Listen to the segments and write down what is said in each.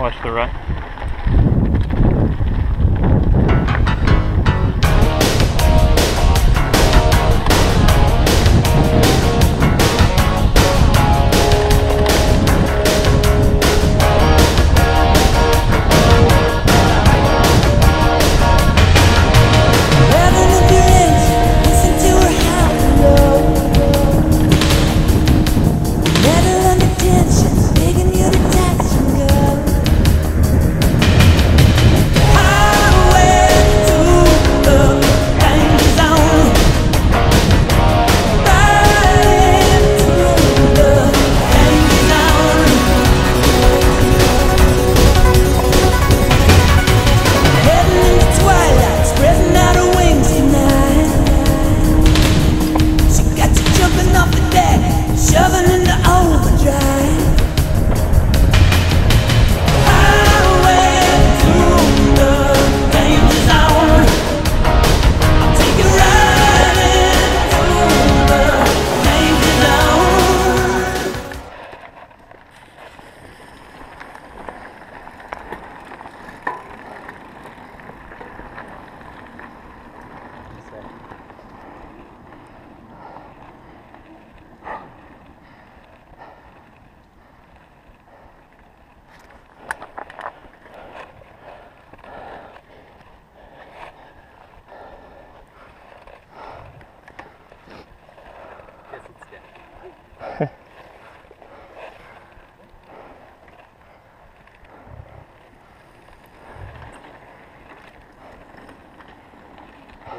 Watch the right.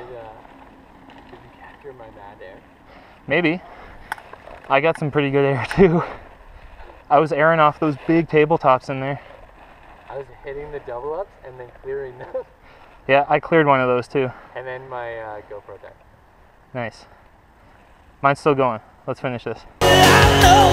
Did you capture my bad air? Maybe. I got some pretty good air too. I was airing off those big tabletops in there. I was hitting the double ups and then clearing them. Yeah, I cleared one of those too. And then my GoPro deck. Nice. Mine's still going. Let's finish this.